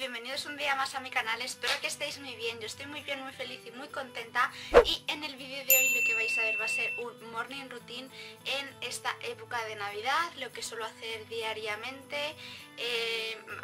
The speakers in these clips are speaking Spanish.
bienvenidos un día más a mi canal, espero que estéis muy bien, yo estoy muy bien, muy feliz y muy contenta. Y en el vídeo de hoy lo que vais a ver va a ser un morning routine en esta época de Navidad, lo que suelo hacer diariamente.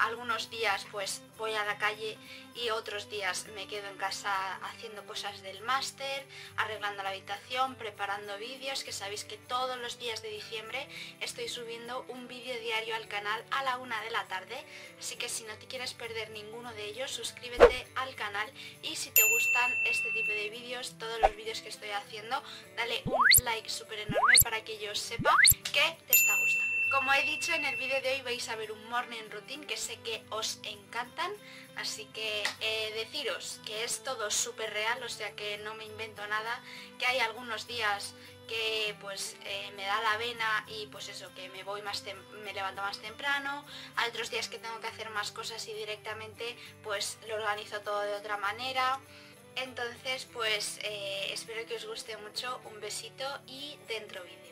Algunos días pues voy a la calle y otros días me quedo en casa haciendo cosas del máster, arreglando la habitación, preparando vídeos, que sabéis que todos los días de diciembre estoy subiendo un vídeo diario al canal a la 1 de la tarde, así que si no te quieres perder ninguno de ellos, suscríbete al canal y si te gustan este tipo de vídeos, todos los vídeos que estoy haciendo, dale un like súper enorme para que yo sepa que te está gustando. Como he dicho, en el vídeo de hoy vais a ver un morning routine que sé que os encantan, así que deciros que es todo súper real, o sea que no me invento nada, que hay algunos días que pues me da la vena y pues eso, que me levanto más temprano, hay otros días que tengo que hacer más cosas y directamente pues lo organizo todo de otra manera. Entonces pues espero que os guste mucho, un besito y dentro vídeo.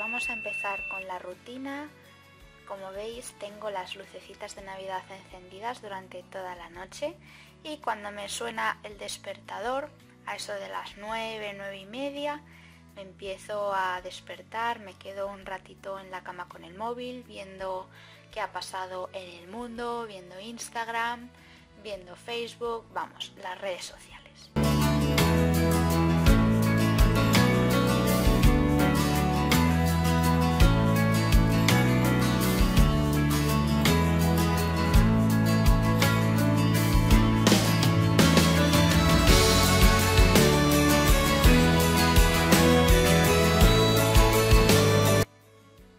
Vamos a empezar con la rutina. Como veis, tengo las lucecitas de Navidad encendidas durante toda la noche y cuando me suena el despertador, a eso de las 9, 9 y media, me empiezo a despertar, me quedo un ratito en la cama con el móvil, viendo qué ha pasado en el mundo, viendo Instagram, viendo Facebook, vamos, las redes sociales.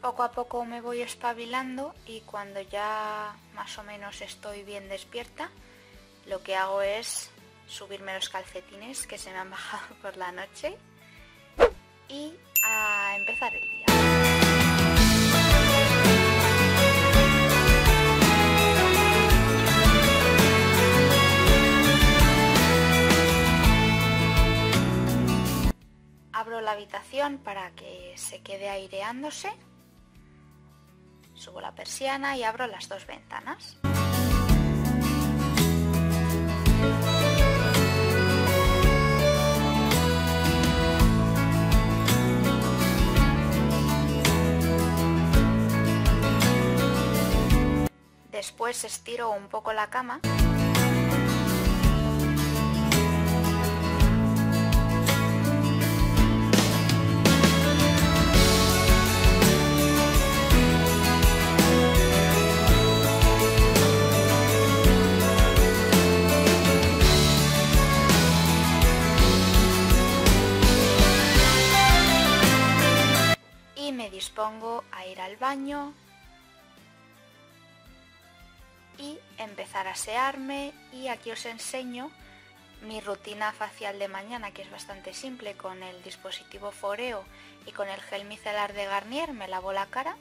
Poco a poco me voy espabilando y cuando ya más o menos estoy bien despierta, lo que hago es subirme los calcetines que se me han bajado por la noche y a empezar el día. Abro la habitación para que se quede aireándose. Subo la persiana y abro las dos ventanas. Después estiro un poco la cama. Dispongo a ir al baño y empezar a asearme, y aquí os enseño mi rutina facial de mañana, que es bastante simple. Con el dispositivo Foreo y con el gel micelar de Garnier me lavo la cara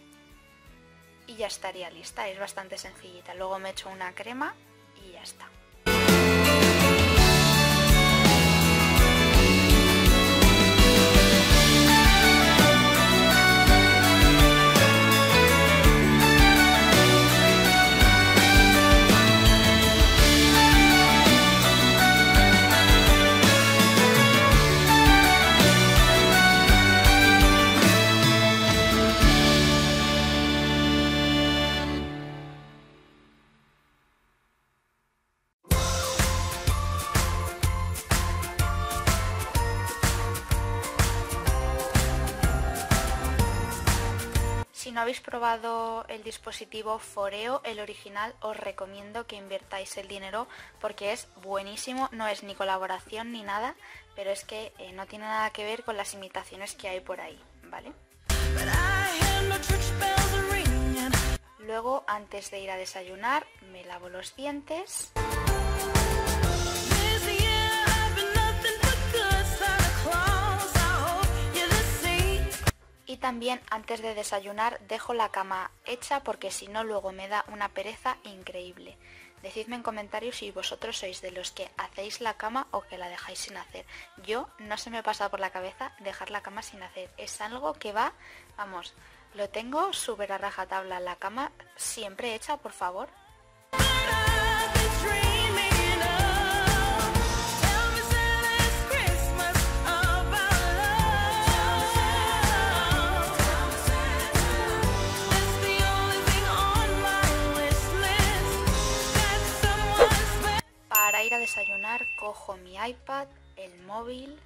y ya estaría lista, es bastante sencillita. Luego me echo una crema y ya está. Si no habéis probado el dispositivo Foreo, el original, os recomiendo que invirtáis el dinero porque es buenísimo, no es ni colaboración ni nada, pero es que no tiene nada que ver con las imitaciones que hay por ahí, ¿vale? Luego, antes de ir a desayunar, me lavo los dientes. Y también antes de desayunar dejo la cama hecha porque si no luego me da una pereza increíble. Decidme en comentarios si vosotros sois de los que hacéis la cama o que la dejáis sin hacer. Yo no se me pasa por la cabeza dejar la cama sin hacer. Es algo que va, vamos, lo tengo súper a rajatabla. La cama siempre hecha, por favor. Desayunar, cojo mi iPad, el móvil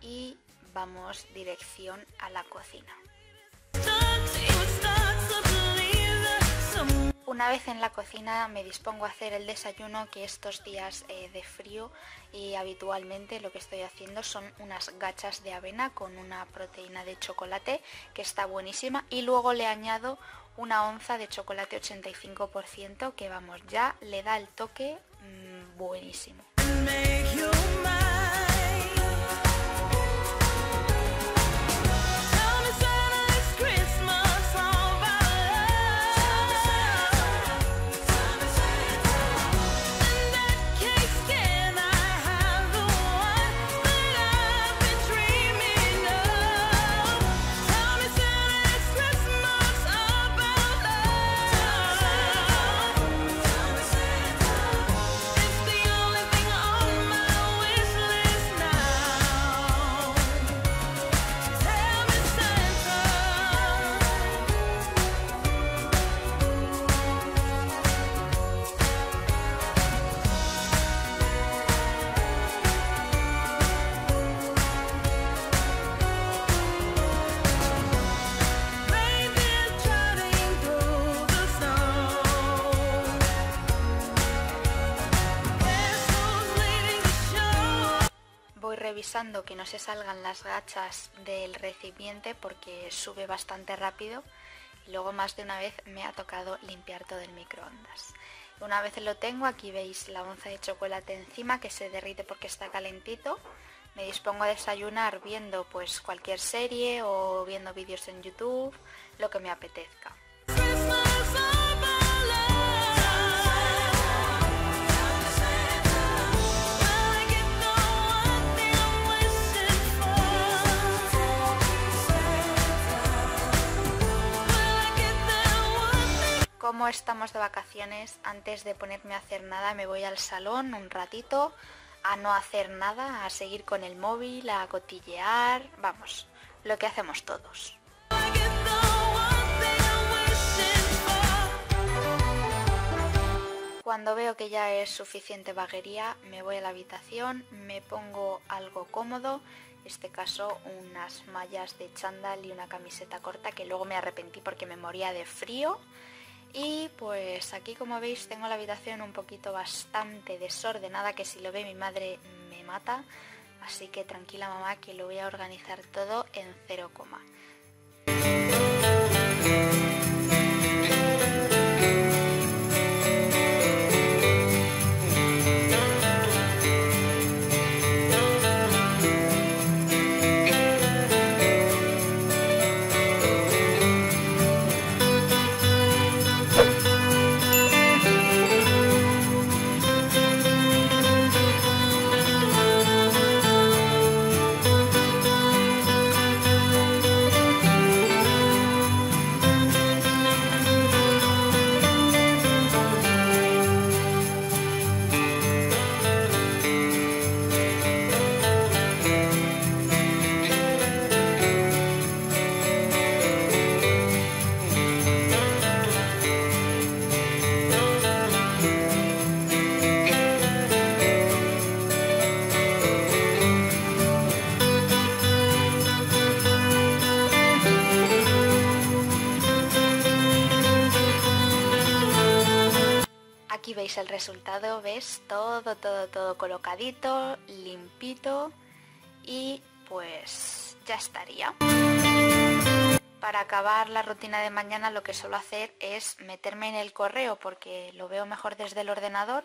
y vamos dirección a la cocina. Una vez en la cocina me dispongo a hacer el desayuno, que estos días de frío y habitualmente lo que estoy haciendo son unas gachas de avena con una proteína de chocolate que está buenísima, y luego le añado una onza de chocolate 85% que, vamos, ya le da el toque buenísimo. Revisando que no se salgan las gachas del recipiente porque sube bastante rápido, y luego más de una vez me ha tocado limpiar todo el microondas. Una vez lo tengo, aquí veis la onza de chocolate encima que se derrite porque está calentito. Me dispongo a desayunar viendo pues cualquier serie o viendo vídeos en YouTube, lo que me apetezca. Como estamos de vacaciones, antes de ponerme a hacer nada me voy al salón un ratito a no hacer nada, a seguir con el móvil, a cotillear, vamos, lo que hacemos todos. Cuando veo que ya es suficiente vaguería, me voy a la habitación, me pongo algo cómodo, en este caso unas mallas de chándal y una camiseta corta que luego me arrepentí porque me moría de frío. Y pues aquí, como veis, tengo la habitación un poquito bastante desordenada, que si lo ve mi madre me mata. Así que tranquila, mamá, que lo voy a organizar todo en 0,0. Aquí veis el resultado, ves todo colocadito, limpito, y pues ya estaría. Para acabar la rutina de mañana, lo que suelo hacer es meterme en el correo porque lo veo mejor desde el ordenador,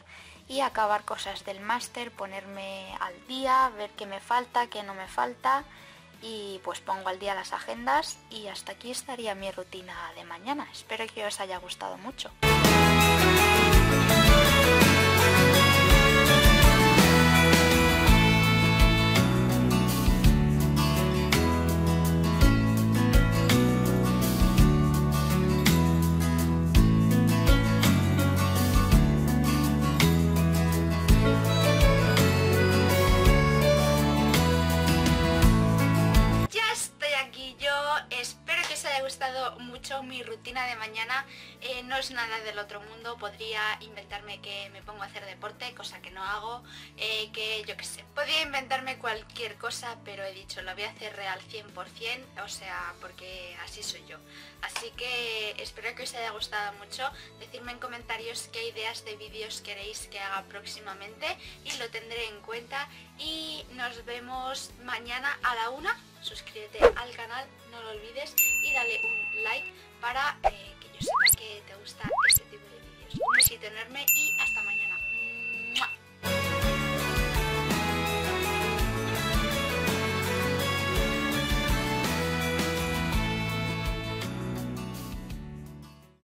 y acabar cosas del máster, ponerme al día, ver qué me falta, qué no me falta, y pues pongo al día las agendas, y hasta aquí estaría mi rutina de mañana. Espero que os haya gustado mucho. mucho mi rutina de mañana, no es nada del otro mundo. Podría inventarme que me pongo a hacer deporte, cosa que no hago, que yo qué sé, podría inventarme cualquier cosa, pero he dicho, lo voy a hacer real 100%, o sea, porque así soy yo. Así que espero que os haya gustado mucho. Decidme en comentarios qué ideas de vídeos queréis que haga próximamente y lo tendré en cuenta. Y nos vemos mañana a la 1. Suscríbete al canal, no lo olvides, y dale un like para que yo sepa que te gusta este tipo de vídeos. Un besito enorme y hasta mañana.